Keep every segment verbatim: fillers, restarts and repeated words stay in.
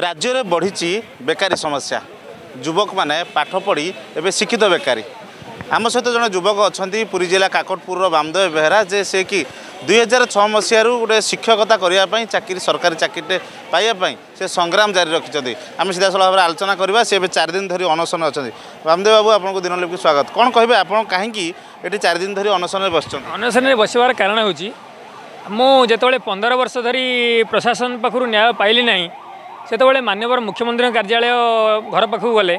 राज्य में बढ़ी बेकारी समस्या युवक मैंने पाठ पढ़ी एवं शिक्षित बेकारी आम सहित जन युवक अच्छा पुरी जिला काकटपुर बामदेव बेहरा जे से कि दुई हजार छः मसीह गोटे शिक्षकता करने चाकरी सरकारी चाकरी पाइबापी से संग्राम जारी रखिंट आम सीधा साल भाव में आलोचना करवा सी ए चार दिन धरी अनशन अच्छा बामदेव बाबू आपको दिनलिपि को स्वागत कौन कहे आप कहीं ये चार दिन धरी अनशन बस अनशन बसबार कारण हो जो पंदर वर्ष धरी प्रशासन पाखु न्याय पाइली ना से माननीय मुख्यमंत्री कार्यालय घर पाखक गले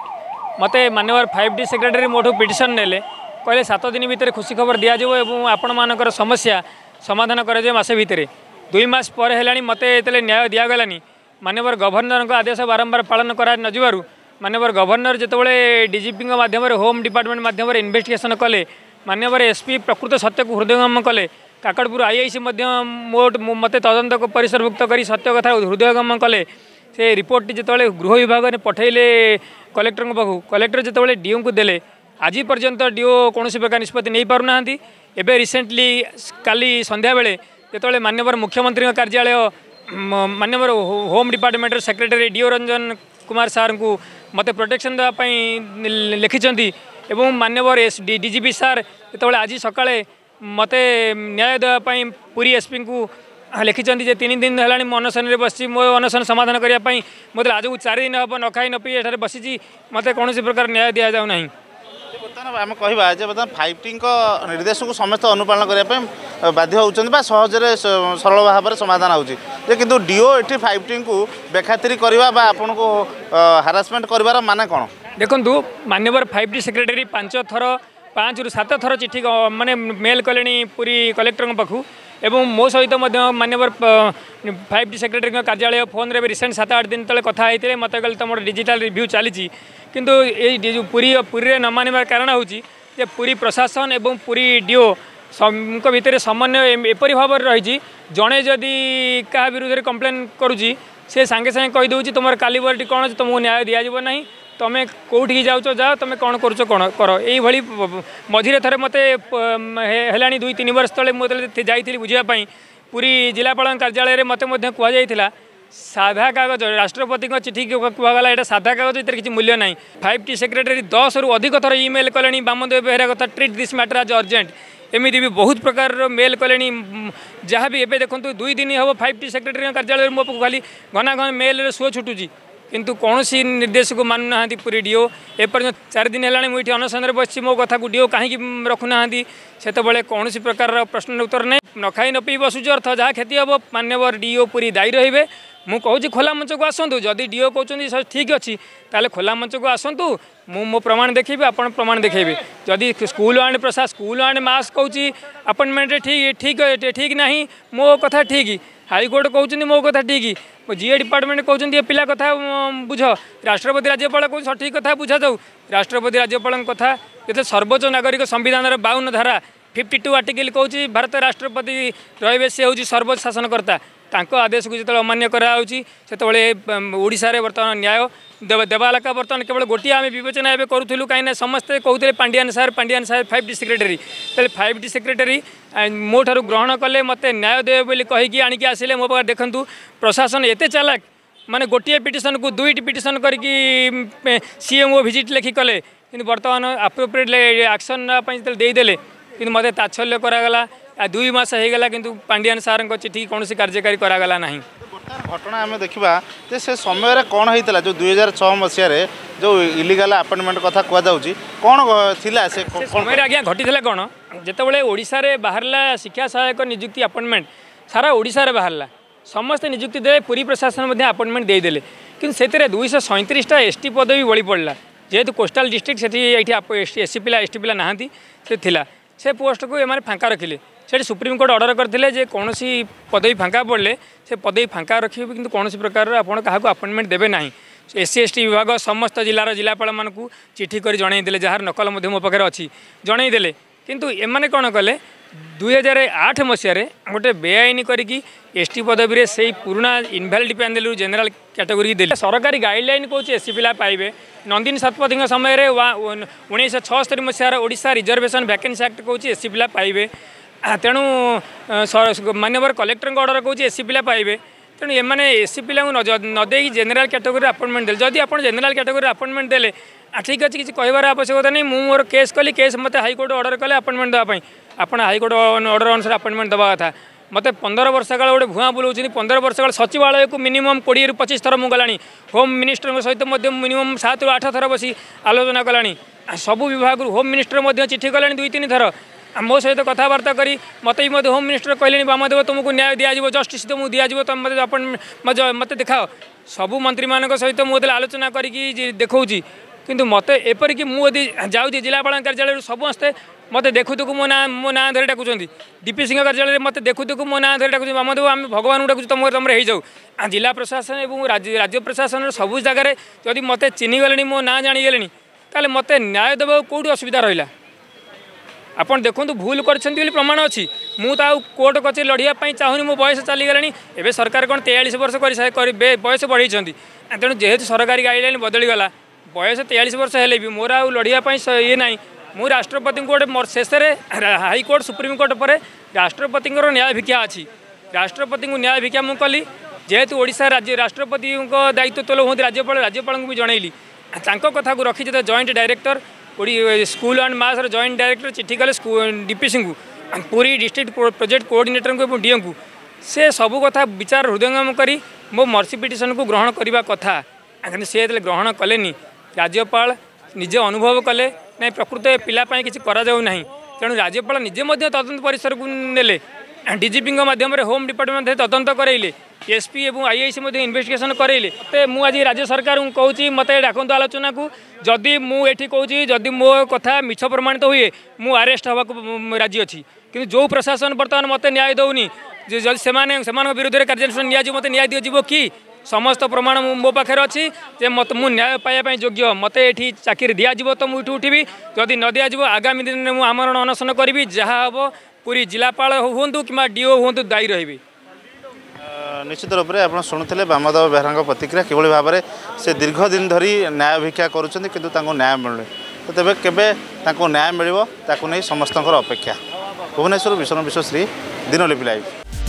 मते माननीय फाइव डी सेक्रेटरी मोठू पिटिशन नेले कहले सात दिन भितर खुशी खबर दिया दिजो एवं आपण मानकर समस्या समाधान कर मसे भितर दुई मास पर हेलानी मते एतले न्याय दिया गलानी माननीय गवर्नर आदेश बारंबार पालन करा न जिबारु माननीय गवर्नर जेतबेले डीजीपी माध्यम होम डिपार्टमेंट माध्यम इन्वेस्टिगेशन कले माननीय एसपी प्रकृत सत्य को हृदयंगम कले काकटपुर आईआईसी मते तदंत परिसरभुक्त कर सत्य कथा हृदयंगम कले से रिपोर्ट जिते गृह विभाग ने पठेले कलेक्टर को पाखु कलेक्टर जिते डीओ को देले आज पर्यंत डीओ कौन प्रकार निष्पत्ति नहीं पारु नाहांती एबे रिसेंटली काली संध्या बेले जिते माननीय मुख्यमंत्री कार्यालय माननीय home department secretary DO Ranjan Kumar sir को मते प्रोटेक्शन देवाई लिखिं एवं माननीय एस डीजीपी सार जिते आज सका मते न्याय देवाई पुरी एसपी को लिखिंट तीन दिन है अनशन में बस मो अनशन समाधान करने मतलब आज को चार दिन हम न खाई न पी एठार बसी मत कौन प्रकार न्याय दि जाऊ ना बर्तमान आम कहवा बर्तमान फाइव टी निर्देश को समस्त अनुपालन करने बाध्य होगा सहज सरल भाव में समाधान हो डीओ ये फाइव टी को बेखातिरी करवा को हारासमेंट कर माने कौन देखूँ माननीय फाइव टी सेक्रेटरी पांच थर पाँच रु सात थर चिठी मानने मेल कले पूरी कलेक्टर पाखु एवं मो सहित माननीय फाइव डी सेक्रेटरी कार्यालय फोन रे रिसेंट सात आठ दिन तले कथा होते मत कल तुम डिजिटल रिव्यू चली कि पूरी पूरी न मानवार कारण हो पूरी प्रशासन एवं पूरी डीओ भितर समन्वय एपरी भाव रही जड़े जदि क्या विरोध में कंप्लेन करुच्ची से सांगे सांगे कहीदे तुम कालीवर कौन तुमको न्याय दि जाव ना तुम्हें कौटी जाऊच जाओ तुम कौन करुच कौन कर ये मझे थे मत है दुई तीन वर्ष तेल मुझे जाइली बुझापी पूरी जिलापाल कार्यालय में मत कहुला साधा कागज राष्ट्रपति चिठी कहगला ये साधा कागज इतर किसी मूल्य ना फाइव टी सेक्रेटरी दस रु अधिक थर इमेल कले बामदेव बेहरा कथा ट्रीट दिस मैटर आज अर्जेंट एमती भी बहुत प्रकार मेल कले जहाँ भी एवं देखो दुई दिन हम फाइव टी सेक्रेटरी कार्यालय मो पाक खाली घना घन मेल सुअ छुटुची किंतु कौन सी निर्देश को मानु ना पूरी डीओ एपर्य चार दिन है मुझे अनशन बस मो कथा को डीओ कहीं रखुना से कौन सी प्रकार प्रश्न उत्तर ना न खाई न पी बसुच अर्थ जहाँ क्षति हम माननीय डीओ पूरी दायी रे मु कह खोला मंच को आसतु जदि डीओ कौन ठीक अच्छी ताले खोला मंच को आसतु मु मो प्रमाण देखी आपड़ प्रमाण देखी जदि school and Prasad school and mask कौन अपॉइंटमेंट ठीक ठीक ठीक ना मो कथा ठीक हाईकोर्ट कहते मो कथा ठीक जीए डिपार्टमेंट कहते पिला कथा बुझ राष्ट्रपति राज्यपाल कौन सठिक कथा बुझा जाऊ राष्ट्रपति राज्यपाल कथा जिते सर्वोच्च नागरिक संविधान बावन धारा फिफ्टी टू आर्टिकल कौन भारत राष्ट्रपति रही से हूँ सर्वोच्च शासनकर्ता आदेश को जो अमान्य कराशार बर्तमान न्याय देवालाका बर्तमान केवल गोटे आम बेचना ये करूँ कहीं समस्ते कहते Pandian sir Pandian sir five D secretary five D secretary मो ठार ग्रहण कले मत न्याय देवे कहीकि आणिकी आसिले मो पाखे देखूँ प्रशासन एत चालाक माने गोटे पिटिशन को दुईट पिटिशन करके सीएमओ भिजिट लेखि कले कि बर्तमान आप्रोप्रिएट एक्शन नापे देदेले कि मत तात्सल्य कराला दुई मस होगा कि पांडियान सार चिठी कौन कार्यकारी कराला ना बर्तमान घटना आम देखा जे से समय कौन होता जो दुई हजार छः मसीह जो इलिगाल अपॉइंटमेंट कथा कहु कौन थिला से समय आज्ञा घटी कौन जितेबाला ओडिशा रे बाहरला शिक्षा सहायक नियुक्ति अपॉइंटमेंट सारा ओडिशा रे बाहरला समस्ते नियुक्ति दे पूरी प्रशासन अपॉइंटमेंट देदेले कि दुईश सैंतीसटा एस टी पदवी बड़ी पड़ा जेहेतु कोस्टाल डिस्ट्रिक्ट से एससी पिला एस टी पिला ना थिला से पोस्ट को एमाने फांका रखिले से सुप्रीम कोर्ट ऑर्डर करथिले जे कौन सी पदवी फांका पड़े से पदवी फांका रखिए किंतु कौन सी प्रकार आपन काहा को अपॉइंटमेंट देबे नाही एससी एसटी विभाग समस्त जिलार जिलापाल मानकू चिठी कर जणै देले जहार नकल मधे मो पाखरे अछि जणै देले किंतु एमाने कोन कले दो हज़ार आठ मसीह रे गोटे बेआईनी करकी एसटी पदवी रे सेई पुराना इनवैलिड पैनल जनरल कैटेगरी देले सरकारी गाइडलाइन कोच एससी पिला पाइबे नंदिनी शतपथी समय रे उन्नीस छहत्तर मसीहार ओडिशा रिजर्वेशन वैकेंसी एक्ट कोच एससी पिला पाइबे तेणु माननीय कलेक्टर ऑर्डर कौन एससी पिला पाइबे तेणु एम एससी पा नदे जेनेल कैटेगोरी अपॉइंटमेंट दे जदि आप जेनेल कैटेगोरी अपॉइंटमेंट दे ठीक अच्छे किसी कहबार आवश्यकता नहीं मोर केस कली केस मत हाईकोर्ट ऑर्डर कले अपॉइंटमेंट देवाई आपड़ हाईकोर्ट ऑर्डर अनुसार अपॉइंटमेंट देवा कथा मत पंदर वर्ष काल गोटे भुआ बुलाऊँ पंदर वर्ष काल सचिवालय को मिनिमम कोड़े पचिश थर मु गला होम मिनिस्टर सहित मिनिमम सात रु आठ थर बसी आलोचना कला सबू विभाग होम मिनिस्टर चिठी गला दुई तीन थर मो सहित कथबार्ता करी मत भी होम मिनिस्टर कहले बामदेव तुमको न्याय दिज्व जस्टिस तुमको दिज्व तुम मत मत देखाओ सबू मंत्री मान सहित मुझे आलोचना करके देखा किंतु मत एपरिक मुझे जाऊँगी जिलापा कार्यालय सबू आस्ते मत देखु देखु मो ना मो ना धरी डाकुं डीपीसी कार्यालय मत देखु देखु मो ना धरी डाकुं बामदेव आम भगवान डाकुं तुम तुम हो जिला प्रशासन और राज्य प्रशासन सबू जगार जदि मत चिन्हगले मो ना जाणीगले ताले मत न्याय देवा कौटी असुविधा रहा आपड़ देखूँ भूल कर प्रमाण अच्छी मुझे कोर्ट कचेरी लड़ाई चाहूनी मो बयस चलीगला एवं सरकार कौन तेयालीस वर्ष कर बयस बढ़ाई तेणु जेहेतु सरकारी गाइडलाइन बदलीगला बयस तेयालीस वर्ष हेले भी मोर आउ लड़ाई ये ना मु राष्ट्रपति को गोटे शेष हाईकोर्ट सुप्रीम कोर्ट पर राष्ट्रपति न्याय भिक्षा अच्छी राष्ट्रपति को न्याय भिक्षा मु कली जेहेतु ओडिशा राज्य राष्ट्रपति दायित्व तोल हूँ राज्यपाल राज्यपाल को भी जनइली कथा को रखी जो joint director school and master joint director चिठी कले डीपीसी को पुरी डिस्ट्रिक्ट प्रोजेक्ट कोऑर्डिनेटर को डीओ को से सबू कथा विचार हृदयंगम करी मो मर्सी पिटिशन को ग्रहण करने कथा सी ग्रहण कले राज्यपाल निजे अनुभव कले ना प्रकृत पिलापाई किसी करेना तेणु राज्यपाल निजे तदंत परिसर को नेले डीजीपी मध्यम होम डिपार्टमेंट तदंत करेले एसपी और आईआईसी इन्वेस्टिगेशन करेले तो मुझे राज्य सरकार को कहूँ मत डाकत आलोचना को जदि मुझे कहूँ जदि मो कथा मिछ प्रमाणित हुए मु आरेस्ट होगा राजी अच्छी कि जो प्रशासन बर्तमान मत न्याय दौनी जब से विरोध में कार्यानुषान नि मत न्याय दिज्व कि समस्त प्रमाण मो पाखे अच्छी जे मत मु न्याय पाया योग्य मत ये चाकरी दिज्व तो मुझे उठी जदि न दिज्व आगामी दिन में मुझे आमरण अनशन करी जहाँ हम पूरी जिलापाल हूँ कि डीओ हूँ दायी रही निश्चित रूप से आप शुणुते बामदेव बेहरा प्रतिक्रिया किभली भाव में से दीर्घ दिन धरी न्याय भिक्षा करुँच कि न्याय मिलूनी तो तेरे केवे न्याय मिल समस्त अपेक्षा भुवनेश्वर विष्णु विश्वश्री दिनलिपि लाइव।